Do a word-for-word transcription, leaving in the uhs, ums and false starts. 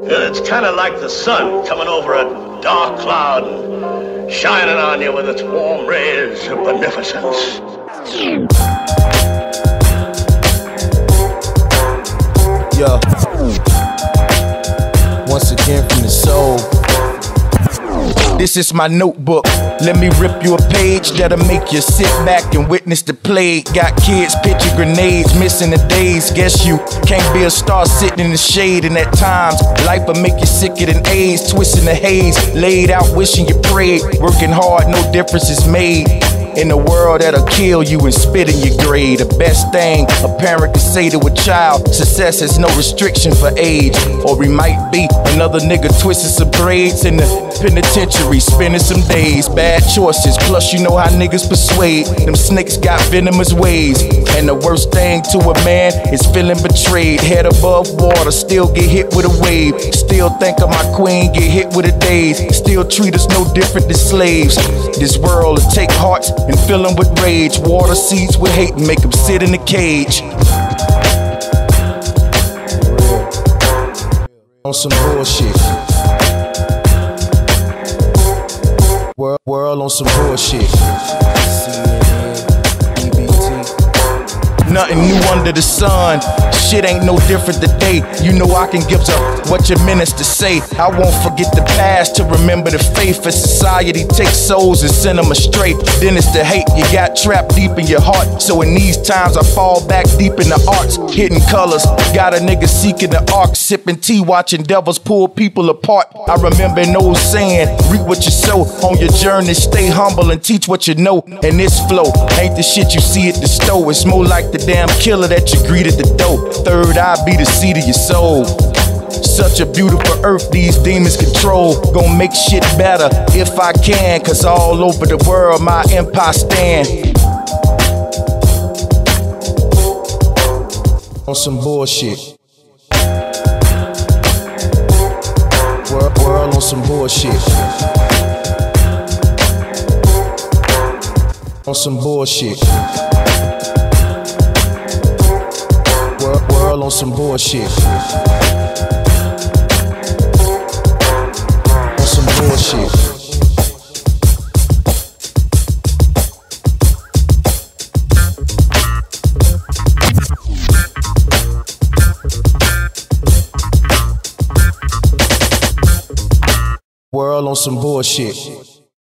It's kind of like the sun coming over a dark cloud and shining on you with its warm rays of beneficence. Yo. Once again from the soul. This is my notebook. Let me rip you a page that'll make you sit back and witness the plague. Got kids pitching grenades, missing the days. Guess you can't be a star sitting in the shade. And at times, life will make you sicker than AIDS. Twisting the haze, laid out wishing you prayed. Working hard, no difference is made. In a world that'll kill you and spit in your grave. The best thing a parent can say to a child, success has no restriction for age. Or he might be another nigga twisting some braids in the penitentiary, spending some days. Bad choices, plus you know how niggas persuade. Them snakes got venomous ways. And the worst thing to a man is feeling betrayed. Head above water, still get hit with a wave. Still think of my queen, get hit with a daze. Still treat us no different than slaves. This world will take hearts and fill them with rage. Water seeds with hate and make them sit in a cage. On some bullshit. World, world on some bullshit. Nothing new under the sun. Shit ain't no different today. You know I can give up what your ministers say. I won't forget the past to remember the faith. As society takes souls and send them astray, then it's the hate you got trapped deep in your heart. So in these times I fall back deep in the arts. Hitting colors, got a nigga seeking the arc. Sipping tea, watching devils pull people apart. I remember an old saying, reap what you sow. On your journey, stay humble and teach what you know. And this flow ain't the shit you see at the store. It's more like the damn killer that you greet at the door. Third eye be the seat of your soul. Such a beautiful earth these demons control. Gonna make shit better if I can, cause all over the world my empire stand. On some bullshit. World, world on some bullshit. On some bullshit. World on some bullshit. On some bullshit. World on some bullshit.